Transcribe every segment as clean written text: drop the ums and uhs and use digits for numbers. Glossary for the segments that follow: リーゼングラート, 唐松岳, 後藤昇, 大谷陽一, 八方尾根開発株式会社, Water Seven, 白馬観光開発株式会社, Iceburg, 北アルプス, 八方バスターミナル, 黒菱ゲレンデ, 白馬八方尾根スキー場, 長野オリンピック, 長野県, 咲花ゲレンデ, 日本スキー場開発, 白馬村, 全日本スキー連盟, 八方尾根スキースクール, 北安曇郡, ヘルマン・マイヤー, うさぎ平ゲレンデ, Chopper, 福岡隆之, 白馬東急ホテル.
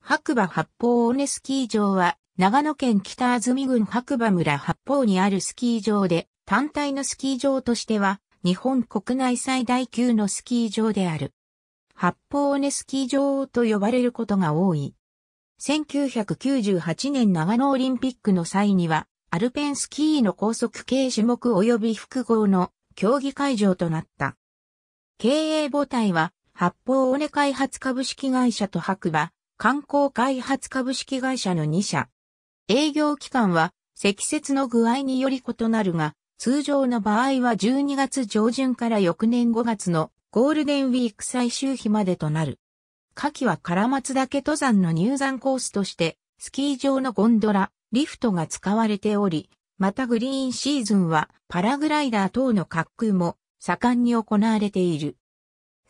白馬八方尾根スキー場は、長野県北安曇郡白馬村八方にあるスキー場で、単体のスキー場としては、日本国内最大級のスキー場である。八方尾根スキー場と呼ばれることが多い。1998年長野オリンピックの際には、アルペンスキーの高速系種目及び複合の競技会場となった。経営母体は、八方尾根開発株式会社と白馬観光開発株式会社の2社。営業期間は、積雪の具合により異なるが、通常の場合は12月上旬から翌年5月のゴールデンウィーク最終日までとなる。夏季は唐松岳登山の入山コースとして、スキー場のゴンドラ、リフトが使われており、またグリーンシーズンはパラグライダー等の滑空も盛んに行われている。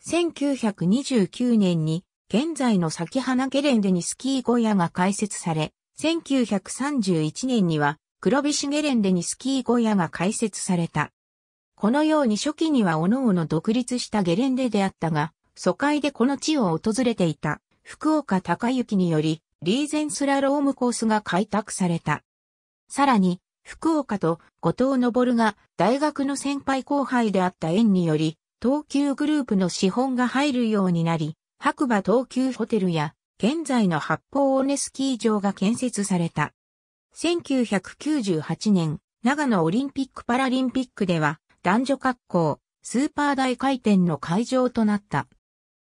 1929年に、現在の咲花ゲレンデにスキー小屋が開設され、1931年には黒菱ゲレンデにスキー小屋が開設された。このように初期には各々独立したゲレンデであったが、疎開でこの地を訪れていた福岡隆之によりリーゼンスラロームコースが開拓された。さらに福岡と後藤昇が大学の先輩後輩であった縁により東急グループの資本が入るようになり、白馬東急ホテルや現在の八方尾根スキー場が建設された。1998年、長野オリンピック・パラリンピックでは男女滑降、スーパー大回転の会場となった。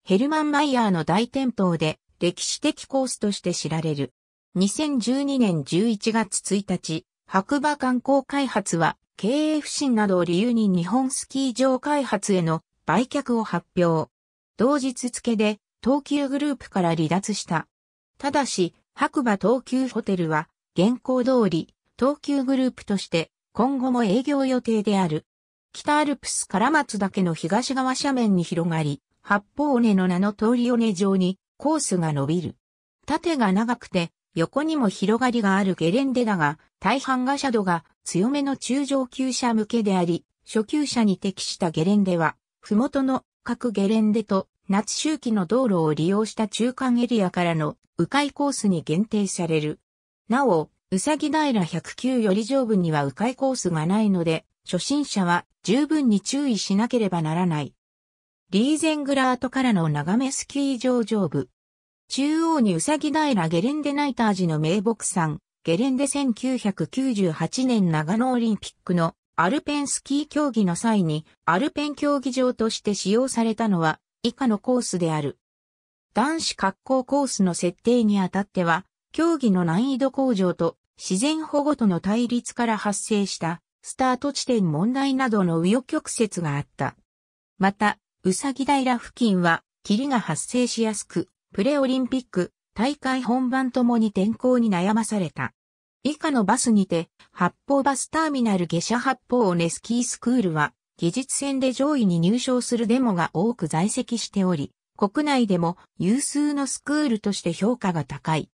ヘルマン・マイヤーの大転倒で歴史的コースとして知られる。2012年11月1日、白馬観光開発は経営不振などを理由に日本スキー場開発への売却を発表。同日付で東急グループから離脱した。ただし、白馬東急ホテルは現行通り東急グループとして今後も営業予定である。北アルプス唐松岳の東側斜面に広がり、八方尾根の名の通り尾根上にコースが伸びる。縦が長くて横にも広がりがあるゲレンデだが、大半が斜度が強めの中上級者向けであり、初級者に適したゲレンデは、麓の各ゲレンデと夏周期の道路を利用した中間エリアからの迂回コースに限定される。なお、うさぎ平109より上部には迂回コースがないので、初心者は十分に注意しなければならない。リーゼングラートからの眺めスキー場上部。中央にうさぎ平ゲレンデナイタージの名木山、ゲレンデ1998年長野オリンピックのアルペンスキー競技の際にアルペン競技場として使用されたのは以下のコースである。男子滑降コースの設定にあたっては、競技の難易度向上と自然保護との対立から発生したスタート地点問題などの紆余曲折があった。また、うさぎ平付近は霧が発生しやすく、プレオリンピック、大会本番ともに天候に悩まされた。以下のバスにて、八方バスターミナル下車八方尾根スキースクールは、技術戦で上位に入賞するデモが多く在籍しており、国内でも有数のスクールとして評価が高い。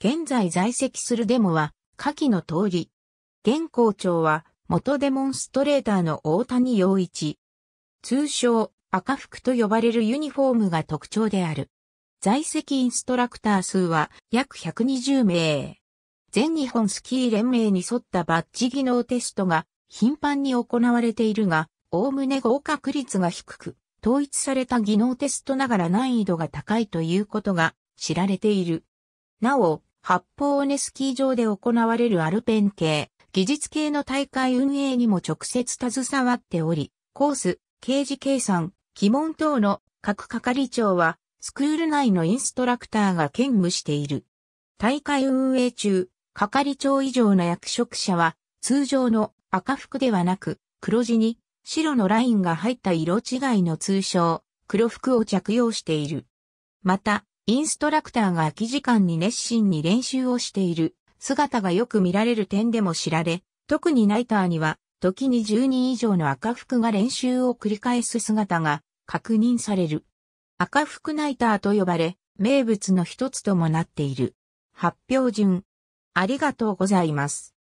現在在籍するデモは、下記の通り。現校長は、元デモンストレーターの大谷陽一。通称、赤服と呼ばれるユニフォームが特徴である。在籍インストラクター数は約120名。全日本スキー連盟に沿ったバッジ技能テストが頻繁に行われているが、おおむね合格率が低く、統一された技能テストながら難易度が高いということが知られている。なお、八方尾根スキー場で行われるアルペン系、技術系の大会運営にも直接携わっており、コース、計時計算、旗門等の各係長はスクール内のインストラクターが兼務している。大会運営中、係長以上の役職者は通常の赤服ではなく黒地に白のラインが入った色違いの通称黒服を着用している。また、インストラクターが空き時間に熱心に練習をしている姿がよく見られる点でも知られ、特にナイターには時に10人以上の赤服が練習を繰り返す姿が確認される。赤服ナイターと呼ばれ、名物の一つともなっている。発表順。ありがとうございます。